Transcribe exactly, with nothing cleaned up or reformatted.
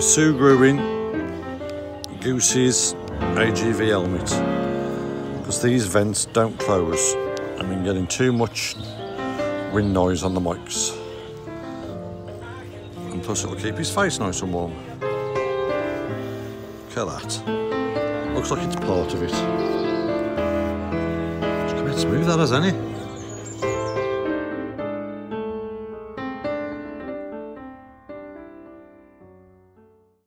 with Sugru in, Goose's A G V helmet, because these vents don't close. I've been getting too much wind noise on the mics, and plus it'll keep his face nice and warm. Look at that, looks like it's part of it. It's quite smooth, that, hasn't it?